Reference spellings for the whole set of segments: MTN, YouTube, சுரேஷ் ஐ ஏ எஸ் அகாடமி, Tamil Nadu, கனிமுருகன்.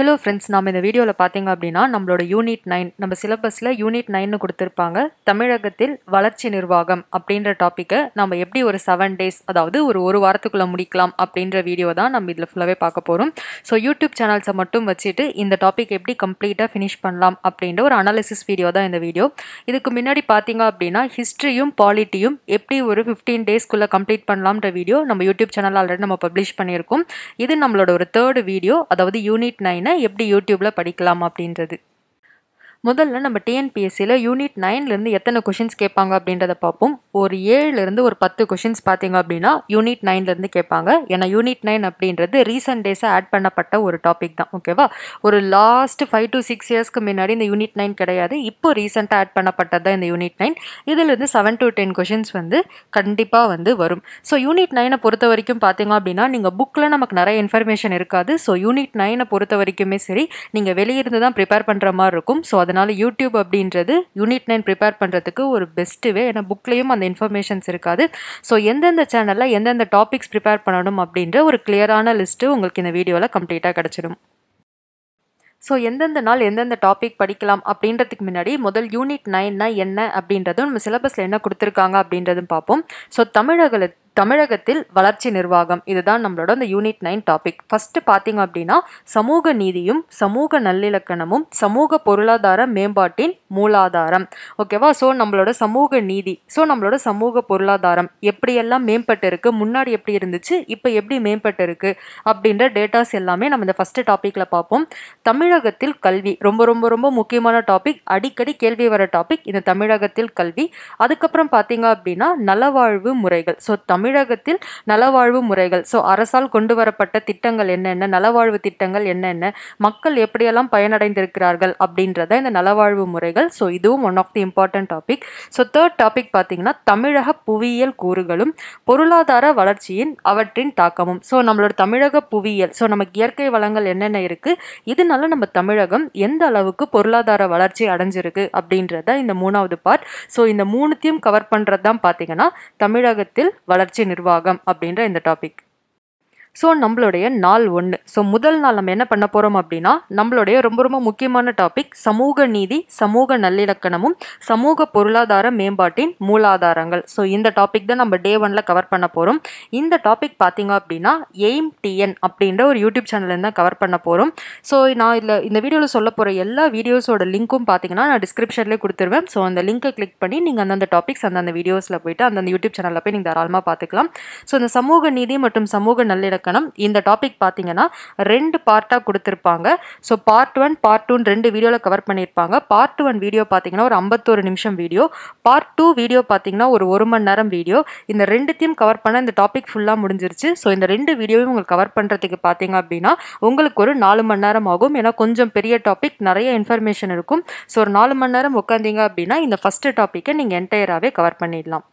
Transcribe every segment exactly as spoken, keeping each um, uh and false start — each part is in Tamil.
Hello friends, நாம இந்த வீடியோல பாத்தீங்க அப்படினா நம்மளோட யூனிட் nine நம்ம சிலபஸ்ல யூனிட் nine னு கொடுத்திருப்பாங்க. தமிழகத்தில் வளர்ச்சி நிர்வாகம் அப்படிங்கற டாபிக்கை நாம எப்படி ஒரு seven days அதாவது ஒரு ஒரு வாரத்துக்குள்ள முடிக்கலாம் அப்படிங்கற வீடியோ தான் நம்ம இதுல ஃபுல்லாவே பார்க்க போறோம். சோ YouTube சேனல்ஸ் மட்டும் வச்சிட்டு இந்த டாபிக் எப்படி கம்ப்ளீட்டா finish பண்ணலாம் அப்படிங்கற ஒரு அனாலிசிஸ் வீடியோ தான் இந்த வீடியோ. இதுக்கு முன்னாடி பாத்தீங்க அப்படினா ஹிஸ்டரியும் பாலிட்டியும் எப்படி ஒரு fifteen days குள்ள கம்ப்ளீட் பண்ணலாம்ன்ற வீடியோ நம்ம YouTube சேனல்ல ஆல்ரெடி நம்ம பப்ளிஷ் பண்ணியிருக்கோம். இது நம்மளோட ஒரு third வீடியோ அதாவது யூனிட் nine எப்படி யூடியூப்ல படிக்கலாம் அப்படின்றது. முதல்ல நம்ம T N P S C ல யூனிட் nine ல இருந்து எத்தனை क्वेश्चंस கேட்பாங்க அப்படின்றத பாப்போம். ஒரு seven ல இருந்து ஒரு ten क्वेश्चंस பாத்தீங்க அப்படினா யூனிட் nine ல இருந்து கேட்பாங்க. ஏனா யூனிட் nine அப்படின்றது ரீசன்ட் டேஸா ஆட் பண்ணப்பட்ட ஒரு டாபிக் தான். ஓகேவா? ஒரு லாஸ்ட் five to six இயர்ஸ்க்கு முன்னாடி இந்த யூனிட் nine கிடையாது. இப்போ ரீசன்ட்டா ஆட் பண்ணப்பட்டது தான் இந்த யூனிட் nine. இதில இருந்து seven to ten क्वेश्चंस வந்து கண்டிப்பா வந்து வரும். சோ யூனிட் nine ஐ பொறுத்த வரைக்கும் பாத்தீங்க அப்படினா நீங்க bookல நமக்கு நிறைய இன்ஃபர்மேஷன் இருக்காது. சோ யூனிட் nine ஐ பொறுத்த வரைக்கும்மே சரி நீங்க வெளிய இருந்து தான் prepare பண்ற மாதிரி இருக்கும். சோ அதனால YouTube அப்படின்றது யூனிட் nine prepare பண்றதுக்கு ஒரு பெஸ்ட் வே. ஏனா bookலயும் அந்த இன்ஃபர்மேஷன்ஸ் இருக்காது. சோ எந்தெந்த சேனல்ல எந்தெந்த டாபிக்ஸ் prepare பண்ணணும் அப்படிங்கற ஒரு கிளியரான லிஸ்ட் உங்களுக்கு இந்த வீடியோல கம்ப்ளீட்டா கிடைச்சிடும். சோ எந்தெந்த நாள் எந்தெந்த டாபிக் படிக்கலாம் அப்படின்றதுக்கு முன்னாடி முதல் யூனிட் nine னா என்ன அப்படின்றத நம்ம சிலபஸ்ல என்ன கொடுத்திருக்காங்க அப்படின்றதும் பாப்போம். சோ தமிழகல தமிழகத்தில் வளர்ச்சி நிர்வாகம் இதுதான் நம்மளோட அந்த யூனிட் nine டாபிக். ஃபர்ஸ்ட் பாத்தீங்க அப்படினா சமூக நீதியும் சமூக நல்லிலக்கணமும் சமூக பொருளாதார மேம்பாட்டின் மூலாதாரம். ஓகேவா? சோ நம்மளோட சமூக நீதி சோ நம்மளோட சமூக பொருளாதாரம் எப்படி எல்லாம் மேம்பட்டிருக்கு, முன்னாடி எப்படி இருந்துச்சு, இப்போ எப்படி மேம்பட்டிருக்கு அப்படிங்கற டேட்டாஸ் எல்லாமே நம்ம இந்த ஃபர்ஸ்ட் டாபிக்ல பாப்போம். தமிழகத்தில் கல்வி ரொம்ப ரொம்ப ரொம்ப முக்கியமான டாபிக், அடிக்கடி கேள்வி வர டாபிக் இந்த தமிழகத்தில் கல்வி. அதுக்கு அப்புறம் பாத்தீங்க அப்படினா நலவாழ்வு முறைகள். சோ தமிழகத்தில் நலவாழ்வு முறைகள் சோ அரசால் கொண்டு வரப்பட்ட திட்டங்கள் என்னென்ன, நலவாழ்வு திட்டங்கள் என்னென்ன, மக்கள் எப்படியெல்லாம் பயனடைந்திருக்கிறார்கள் அப்படின்றத இந்த நலவாழ்வு முறைகள். சோ இதுவும் one of the important topic. So third topic பாத்தீங்கன்னா தமிழக புவியியல் கூறுகளும் பொருளாதார வளர்ச்சியின் அவற்றின் தாக்கமும். சோ நம்மளோட தமிழக புவியியல் சோ நமக்கு இயற்கை வளங்கள் என்னென்ன இருக்கு, இதனால நம்ம தமிழகம் எந்த அளவுக்கு பொருளாதார வளர்ச்சி அடைஞ்சிருக்கு அப்படின்றத இந்த மூணாவது பார்ட். சோ இந்த மூணுத்தையும் கவர் பண்றதுதான் பாத்தீங்கன்னா தமிழகத்தில் வளர்ச்சி நிர்வாகம் அப்படின்ற இந்த டாபிக். சோ நம்மளுடைய நாள் ஒன்று. சோ முதல் நாள் நம்ம என்ன பண்ண போறோம் அப்படின்னா நம்மளுடைய ரொம்ப ரொம்ப முக்கியமான டாபிக் சமூக நீதி சமூக நல்லிலக்கணமும் சமூக பொருளாதார மேம்பாட்டின் மூலாதாரங்கள். சோ இந்த டாபிக் தான் நம்ம டே ஒன்ல கவர் பண்ண போறோம். இந்த டாபிக் பாத்தீங்க அப்படின்னா M T N அப்படின்ற ஒரு யூடியூப் சேனல்ல இருந்து கவர் பண்ண போறோம். சோ நான் இல்ல இந்த வீடியோல சொல்ல போற எல்லா வீடியோஸோட லிங்க்கும் பாத்தீங்கன்னா நான் டிஸ்கிரிப்ஷன்லயே கொடுத்துருவேன். சோ அந்த லிங்கை கிளிக் பண்ணி நீங்க அந்தந்த டாபிக்ஸ் அந்தந்த வீடியோஸ்ல போயிட்டு அந்தந்த யூடியூப் சேனல்ல போய் நீங்க தாராளமா பாத்துக்கலாம். சோ இந்த சமூக நீதி மற்றும் சமூக நல்லிலக்கணம் இந்த டாபிக் பாத்தீங்கன்னா ரெண்டு பார்ட்டா கொடுத்திருப்பாங்க. சோ பார்ட் ஒன்று பார்ட் இரண்டு ரெண்டு வீடியோல கவர் பண்ணிருப்பாங்க. பார்ட் ஒன்று வீடியோ பாத்தீங்கன்னா ஒரு ஐம்பத்தொரு நிமிஷம் வீடியோ, பார்ட் இரண்டு வீடியோ பாத்தீங்கன்னா ஒரு ஒரு மணி நேரம் வீடியோ. இந்த ரெண்டுத்தையும் கவர் பண்ண இந்த டாபிக் ஃபுல்லா முடிஞ்சிருச்சு. சோ இந்த ரெண்டு வீடியோவையும் உங்களுக்கு கவர் பண்றதுக்கு பாத்தீங்க அப்படின்னா உங்களுக்கு ஒரு நாலு மணி நேரம் ஆகும். ஏனா கொஞ்சம் பெரிய டாபிக், நிறைய இன்ஃபர்மேஷன் இருக்கும். சோ ஒரு நாலு மணி நேரம் உட்கார்ந்தீங்க அப்படின்னா இந்த ஃபர்ஸ்ட் டாபிக்கை நீங்க என்டையராவே கவர் பண்ணிடலாம்.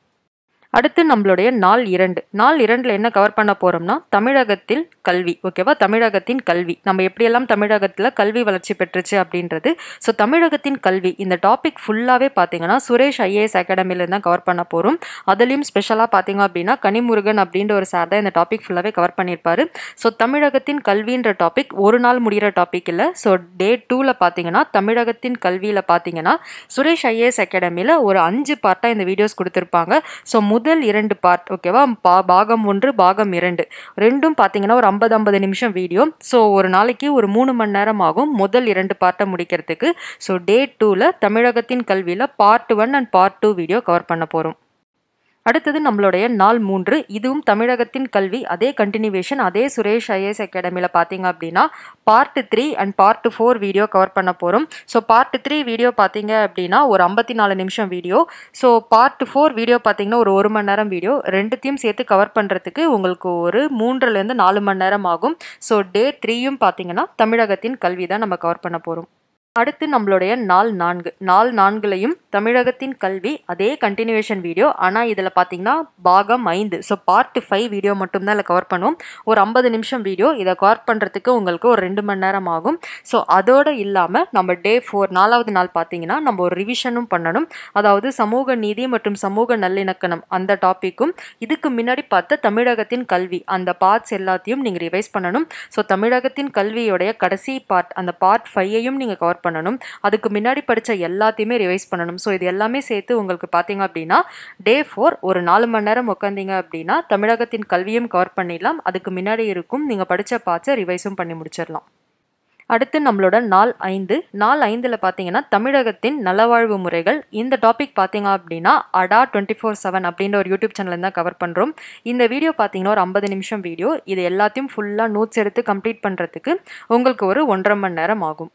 அடுத்து நம்மளுடைய நாள் இரண்டு. நாள் இரண்டுல என்ன கவர் பண்ண போறோம்னா தமிழகத்தில் கல்வி. ஓகேவா? தமிழகத்தின் கல்வி நம்ம எப்படியெல்லாம் தமிழகத்தில் கல்வி வளர்ச்சி பெற்றுச்சு அப்படின்றது. ஸோ தமிழகத்தின் கல்வி இந்த டாபிக் ஃபுல்லாகவே பார்த்தீங்கன்னா சுரேஷ் ஐ ஏ எஸ் அகாடமியிலேருந்து தான் கவர் பண்ண போகிறோம். அதுலேயும் ஸ்பெஷலாக பார்த்தீங்க அப்படின்னா கனிமுருகன் அப்படின்ற ஒரு சார் தான் இந்த டாபிக் ஃபுல்லாகவே கவர் பண்ணியிருப்பாரு. ஸோ தமிழகத்தின் கல்வின்ற டாபிக் ஒரு நாள் முடிகிற டாபிக் இல்லை. ஸோ டே டூவில் பார்த்தீங்கன்னா தமிழகத்தின் கல்வியில் பார்த்தீங்கன்னா சுரேஷ் ஐ ஏ எஸ் அகாடமியில் ஒரு அஞ்சு பார்ட்டாக இந்த வீடியோஸ் கொடுத்துருப்பாங்க. ஸோ முதல் இரண்டு பார்ட் ஓகேவா, பாகம் ஒன்று பாகம் இரண்டு ரெண்டும் பார்த்தீங்கன்னா ஒரு ஐம்பது ஐம்பது நிமிஷம் வீடியோ. ஸோ ஒரு நாளைக்கு ஒரு மூணு மணி நேரம் ஆகும் முதல் இரண்டு பார்ட்டை முடிக்கிறதுக்கு. ஸோ டே டூவில் தமிழகத்தின் கல்வியில் part one and part two video cover பண்ண போகிறோம். அடுத்தது நம்மளுடைய நாள் மூன்று. இதுவும் தமிழகத்தின் கல்வி அதே கண்டினியூவேஷன், அதே சுரேஷ் ஐ ஏ எஸ் அகாடமியில் பார்த்தீங்க அப்படின்னா part three and part four video cover பண்ண போகிறோம். ஸோ பார்ட் த்ரீ வீடியோ பார்த்தீங்க அப்படின்னா ஒரு ஐம்பத்தி நாலு நிமிஷம் video. So part four video பார்த்தீங்கன்னா ஒரு ஒரு மணி நேரம் வீடியோ. ரெண்டுத்தையும் சேர்த்து கவர் பண்ணுறதுக்கு உங்களுக்கு ஒரு மூன்றுலேருந்து நாலு மணி நேரம் ஆகும். ஸோ டே த்ரீயும் பார்த்தீங்கன்னா தமிழகத்தின் கல்வி தான் நம்ம கவர் பண்ண போகிறோம். அடுத்து நம்மளுடைய நாள் நான்கு நாள் நான்குலையும் தமிழகத்தின் கல்வி அதே கண்டினியூவேஷன் வீடியோ. ஆனால் இதில் பார்த்தீங்கன்னா பாகம் ஐந்து, ஸோ பார்ட் ஃபைவ் வீடியோ மட்டும்தான் இதில் கவர் பண்ணுவோம். ஒரு ஐம்பது நிமிஷம் வீடியோ, இதை கவர் பண்ணுறதுக்கு உங்களுக்கு ஒரு ரெண்டு மணி நேரம் ஆகும். ஸோ அதோடு இல்லாமல் நம்ம டே ஃபோர் நாலாவது நாள் பார்த்தீங்கன்னா நம்ம ஒரு ரிவிஷனும் பண்ணணும். அதாவது சமூக நீதி மற்றும் சமூக நல்லிணக்கணம் அந்த டாப்பிக்கும் இதுக்கு முன்னாடி பார்த்த தமிழகத்தின் கல்வி அந்த பார்ட்ஸ் எல்லாத்தையும் நீங்கள் ரிவைஸ் பண்ணணும். ஸோ தமிழகத்தின் கல்வியோடைய கடைசி பார்ட் அந்த பார்ட் ஃபைவையும் நீங்கள் கவர் பண்ணணும். அதுக்கு முன்னாடி படிச்ச எல்லாத்தையுமே ரிவைஸ் பண்ணணும். ஸோ இது எல்லாமே சேர்த்து உங்களுக்கு பார்த்தீங்க அப்படின்னா டே ஃபோர் ஒரு நாலு மணி நேரம் உட்காந்தீங்க அப்படின்னா தமிழகத்தின் கல்வியும் கவர் பண்ணிடலாம். அதுக்கு முன்னாடி இருக்கும் நீங்கள் படித்த பார்ட்ஸை ரிவைஸும் பண்ணி முடிச்சிடலாம். அடுத்து நம்மளோட நாள் ஐந்து நாள் ஐந்தில் பார்த்தீங்கன்னா தமிழகத்தின் நலவாழ்வு முறைகள் இந்த டாபிக் பார்த்தீங்க அப்படின்னா அடா டுவெண்ட்டி ஃபோர் செவன் அப்படின்ற ஒரு யூடியூப் சேனலில் தான் கவர் பண்ணுறோம். இந்த வீடியோ பார்த்தீங்கன்னா ஒரு ஐம்பது நிமிஷம் வீடியோ. இது எல்லாத்தையும் ஃபுல்லாக நோட்ஸ் எடுத்து கம்ப்ளீட் பண்ணுறதுக்கு உங்களுக்கு ஒரு ஒன்றரை மணி நேரம் ஆகும்.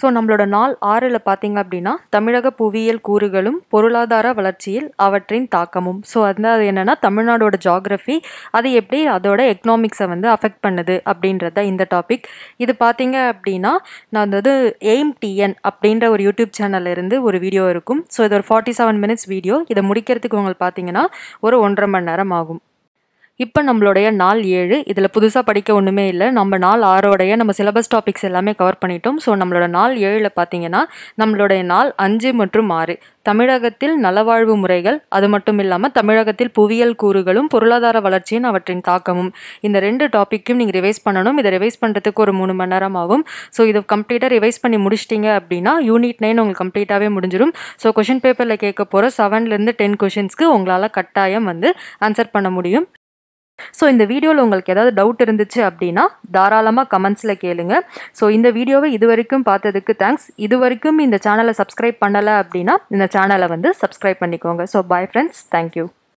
ஸோ நம்மளோட நாள் ஆறில் பார்த்தீங்க அப்படின்னா தமிழக புவியியல் கூறுகளும் பொருளாதார வளர்ச்சியில் அவற்றின் தாக்கமும். ஸோ அந்த அது என்னென்னா தமிழ்நாடோட ஜாகிரஃபி அது எப்படி அதோட எக்கனாமிக்ஸை வந்து அஃபெக்ட் பண்ணுது அப்படின்றத இந்த டாபிக். இது பார்த்தீங்க அப்படின்னா நான் வந்து எம்டிஎன் அப்படின்ற ஒரு யூடியூப் சேனல்லேருந்து ஒரு வீடியோ இருக்கும். ஸோ இது ஒரு ஃபார்ட்டி செவன் மினிட்ஸ் வீடியோ. இதை முடிக்கிறதுக்கு உங்களுக்கு பார்த்தீங்கன்னா ஒரு ஒன்றரை மணி நேரம் ஆகும். இப்போ நம்மளுடைய நாள் ஏழு. இதில் புதுசாக படிக்க ஒன்றுமே இல்லை. நம்ம நாள் ஆறோடைய நம்ம சிலபஸ் டாபிக்ஸ் எல்லாமே கவர் பண்ணிட்டோம். ஸோ நம்மளோட நாள் ஏழில் பார்த்தீங்கன்னா நம்மளுடைய நாள் அஞ்சு மற்றும் ஆறு தமிழகத்தில் நலவாழ்வு முறைகள் அது மட்டும் இல்லாமல் தமிழகத்தில் புவியியல் கூறுகளும் பொருளாதார வளர்ச்சியின் அவற்றின் தாக்கமும் இந்த ரெண்டு டாப்பிக்கும் நீங்கள் ரிவைஸ் பண்ணணும். இதை ரிவைஸ் பண்ணுறதுக்கு ஒரு மூணு மணி நேரம் ஆகும். ஸோ இதை கம்ப்ளீட்டாக ரிவைஸ் பண்ணி முடிச்சிட்டிங்க அப்படின்னா யூனிட் நைன் உங்களுக்கு கம்ப்ளீட்டாகவே முடிஞ்சிடும். ஸோ கொஷின் பேப்பரில் கேட்க போகிற செவன்லேருந்து டென் கொஷின்ஸ்க்கு உங்களால் கட்டாயம் வந்து ஆன்சர் பண்ண முடியும். ஸோ இந்த வீடியோவில் உங்களுக்கு ஏதாவது டவுட் இருந்துச்சு அப்படின்னா தாராளமாக கமெண்ட்ஸில் கேளுங்க. ஸோ இந்த வீடியோவை இது வரைக்கும் பார்த்ததுக்கு தேங்க்ஸ். இது வரைக்கும் இந்த சேனலை சப்ஸ்கிரைப் பண்ணலை அப்படின்னா இந்த சேனலை வந்து சப்ஸ்கிரைப் பண்ணிக்கோங்க. So bye friends, thank you.